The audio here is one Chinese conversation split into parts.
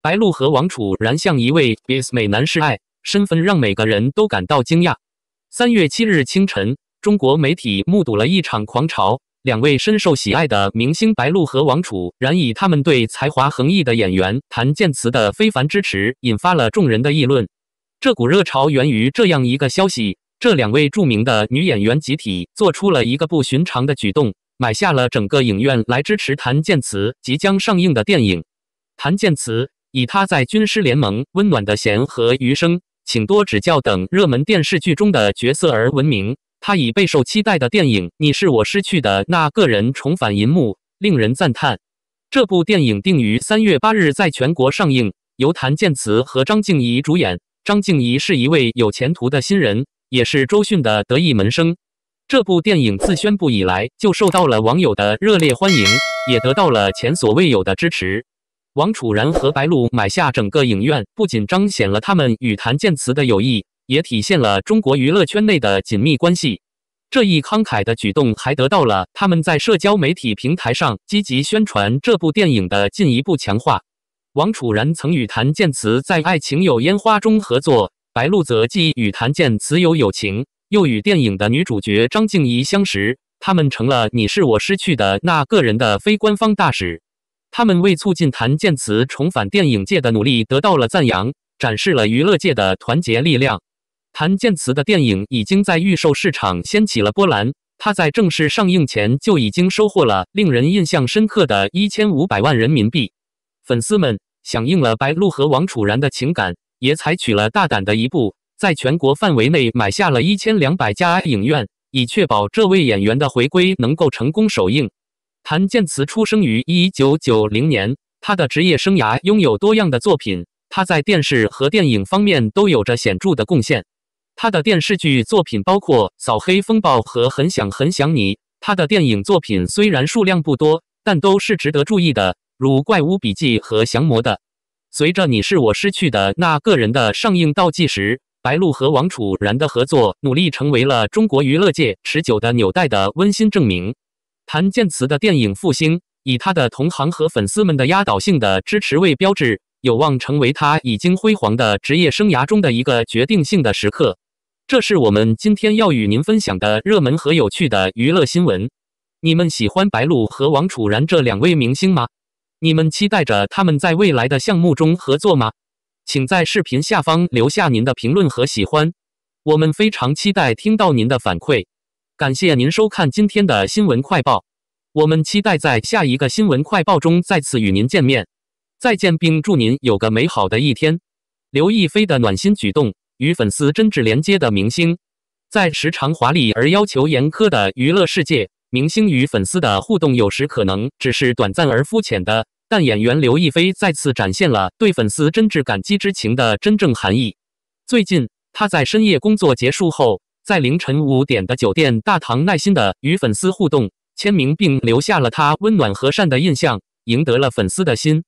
白鹿和王楚然像一位 Cbiz 美男示爱，身份让每个人都感到惊讶。3月7日清晨，中国媒体目睹了一场狂潮，两位深受喜爱的明星白鹿和王楚然以他们对才华横溢的演员谭健次的非凡支持，引发了众人的议论。这股热潮源于这样一个消息：这两位著名的女演员集体做出了一个不寻常的举动，买下了整个影院来支持谭健次即将上映的电影。谭健次以他在《军师联盟》《温暖的弦》和《余生，请多指教》等热门电视剧中的角色而闻名。他以备受期待的电影《你是我失去的那个人》重返银幕，令人赞叹。这部电影定于3月8日在全国上映，由谭健次和张婧仪主演。张婧仪是一位有前途的新人，也是周迅的得意门生。这部电影自宣布以来就受到了网友的热烈欢迎，也得到了前所未有的支持。王楚然和白鹿买下整个影院，不仅彰显了他们与谭健次的友谊，也体现了中国娱乐圈内的紧密关系。这一慷慨的举动还得到了他们在社交媒体平台上积极宣传这部电影的进一步强化。王楚然曾与谭健次在《爱情有烟花》中合作，白鹿则既与谭健次有友情，又与电影的女主角张婧仪相识，他们成了《你是我失去的那个人》的非官方大使。他们为促进谭健次重返电影界的努力得到了赞扬，展示了娱乐界的团结力量。谭健次的电影已经在预售市场掀起了波澜，他在正式上映前就已经收获了令人印象深刻的1500万人民币。粉丝们响应了白鹿和王楚然的情感，也采取了大胆的一步，在全国范围内买下了1200家影院，以确保这位演员的回归能够成功首映。谭健次出生于1990年，他的职业生涯拥有多样的作品，他在电视和电影方面都有着显著的贡献。他的电视剧作品包括《扫黑风暴》和《很想很想你》，他的电影作品虽然数量不多，但都是值得注意的，如《怪物笔记》和《降魔》的。随着《你是我失去的那个人》的上映倒计时，白鹿和王楚然的合作努力成为了中国娱乐界持久的纽带的温馨证明。谭健次的电影复兴，以他的同行和粉丝们的压倒性的支持为标志，有望成为他已经辉煌的职业生涯中的一个决定性的时刻。这是我们今天要与您分享的热门和有趣的娱乐新闻。你们喜欢白鹿和王楚然这两位明星吗？你们期待着他们在未来的项目中合作吗？请在视频下方留下您的评论和喜欢，我们非常期待听到您的反馈。感谢您收看今天的新闻快报，我们期待在下一个新闻快报中再次与您见面。再见，并祝您有个美好的一天。刘亦菲的暖心举动，与粉丝真挚连接的明星，在时常华丽而要求严苛的娱乐世界，明星与粉丝的互动有时可能只是短暂而肤浅的，但演员刘亦菲再次展现了对粉丝真挚感激之情的真正含义。最近，她在深夜工作结束后，在凌晨5点的酒店大堂耐心地与粉丝互动，签名并留下了他温暖和善的印象，赢得了粉丝的心。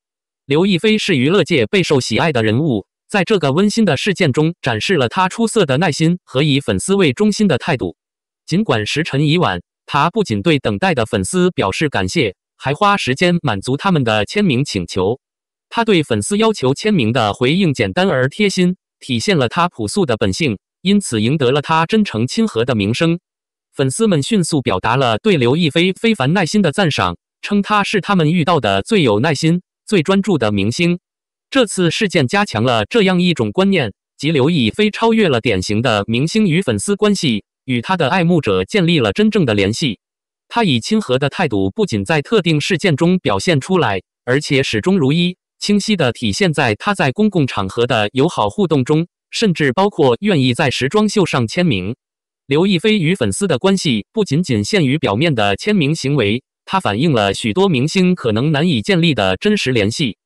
刘亦菲是娱乐界备受喜爱的人物，在这个温馨的事件中展示了他出色的耐心和以粉丝为中心的态度。尽管时辰已晚，他不仅对等待的粉丝表示感谢，还花时间满足他们的签名请求。他对粉丝要求签名的回应简单而贴心，体现了他朴素的本性，因此赢得了他真诚亲和的名声。粉丝们迅速表达了对刘亦菲非凡耐心的赞赏，称她是他们遇到的最有耐心、最专注的明星。这次事件加强了这样一种观念，即刘亦菲超越了典型的明星与粉丝关系，与她的爱慕者建立了真正的联系。她以亲和的态度不仅在特定事件中表现出来，而且始终如一，清晰地体现在她在公共场合的友好互动中，甚至包括愿意在时装秀上签名。刘亦菲与粉丝的关系不仅仅限于表面的签名行为，它反映了许多明星可能难以建立的真实联系。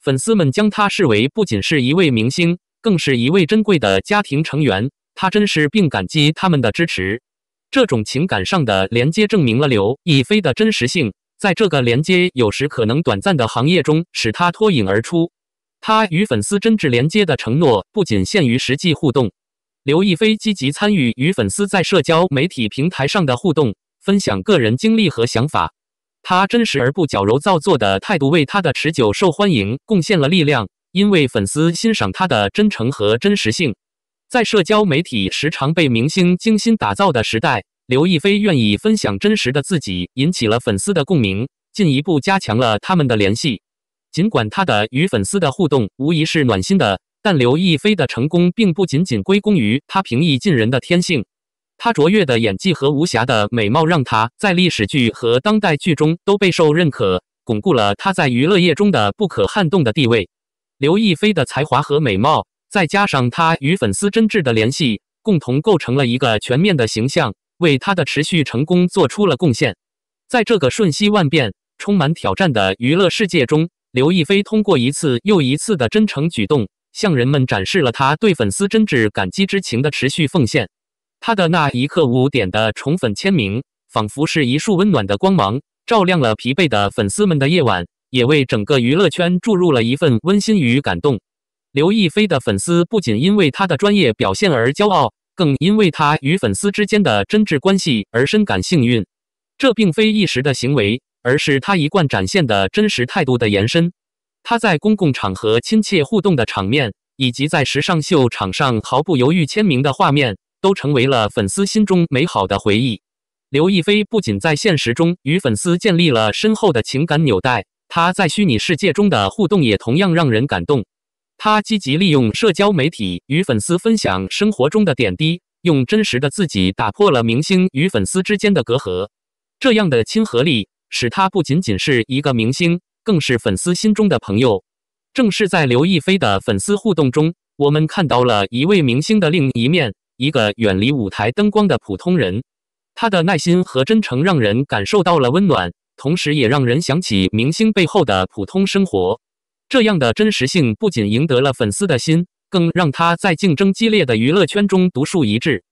粉丝们将她视为不仅是一位明星，更是一位珍贵的家庭成员，她珍视并感激他们的支持。这种情感上的连接证明了刘亦菲的真实性，在这个连接有时可能短暂的行业中，使她脱颖而出。他与粉丝真挚连接的承诺不仅限于实际互动，刘亦菲积极参与与粉丝在社交媒体平台上的互动，分享个人经历和想法。他真实而不矫揉造作的态度为他的持久受欢迎贡献了力量，因为粉丝欣赏他的真诚和真实性。在社交媒体时常被明星精心打造的时代，刘亦菲愿意分享真实的自己，引起了粉丝的共鸣，进一步加强了他们的联系。尽管她的与粉丝的互动无疑是暖心的，但刘亦菲的成功并不仅仅归功于她平易近人的天性。她卓越的演技和无瑕的美貌让她在历史剧和当代剧中都备受认可，巩固了她在娱乐业中的不可撼动的地位。刘亦菲的才华和美貌，再加上她与粉丝真挚的联系，共同构成了一个全面的形象，为她的持续成功做出了贡献。在这个瞬息万变、充满挑战的娱乐世界中，刘亦菲通过一次又一次的真诚举动，向人们展示了她对粉丝真挚感激之情的持续奉献。她的那一刻无点的宠粉签名，仿佛是一束温暖的光芒，照亮了疲惫的粉丝们的夜晚，也为整个娱乐圈注入了一份温馨与感动。刘亦菲的粉丝不仅因为她的专业表现而骄傲，更因为她与粉丝之间的真挚关系而深感幸运。这并非一时的行为，而是她一贯展现的真实态度的延伸。她在公共场合亲切互动的场面，以及在时尚秀场上毫不犹豫签名的画面，都成为了粉丝心中美好的回忆。刘亦菲不仅在现实中与粉丝建立了深厚的情感纽带，她在虚拟世界中的互动也同样让人感动。他积极利用社交媒体与粉丝分享生活中的点滴，用真实的自己打破了明星与粉丝之间的隔阂。这样的亲和力使他不仅仅是一个明星，更是粉丝心中的朋友。正是在刘亦菲的粉丝互动中，我们看到了一位明星的另一面，一个远离舞台灯光的普通人。他的耐心和真诚让人感受到了温暖，同时也让人想起明星背后的普通生活。这样的真实性不仅赢得了粉丝的心，更让他在竞争激烈的娱乐圈中独树一帜。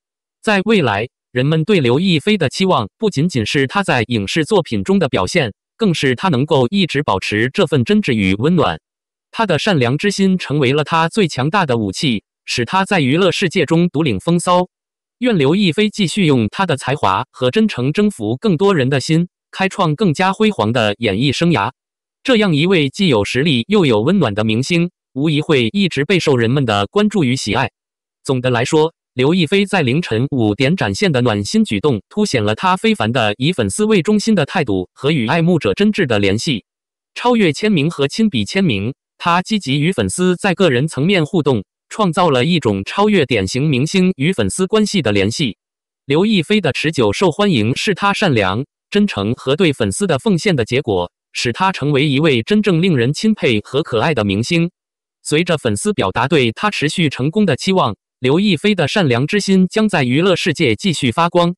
在未来，人们对刘亦菲的期望不仅仅是她在影视作品中的表现，更是她能够一直保持这份真挚与温暖。她的善良之心成为了她最强大的武器，使她在娱乐世界中独领风骚。愿刘亦菲继续用她的才华和真诚征服更多人的心，开创更加辉煌的演艺生涯。这样一位既有实力又有温暖的明星，无疑会一直备受人们的关注与喜爱。总的来说，刘亦菲在凌晨5点展现的暖心举动，凸显了她非凡的以粉丝为中心的态度和与爱慕者真挚的联系。超越签名和亲笔签名，她积极与粉丝在个人层面互动，创造了一种超越典型明星与粉丝关系的联系。刘亦菲的持久受欢迎是她善良、真诚和对粉丝的奉献的结果，使她成为一位真正令人钦佩和可爱的明星。随着粉丝表达对她持续成功的期望，刘亦菲的善良之心将在娱乐世界继续发光，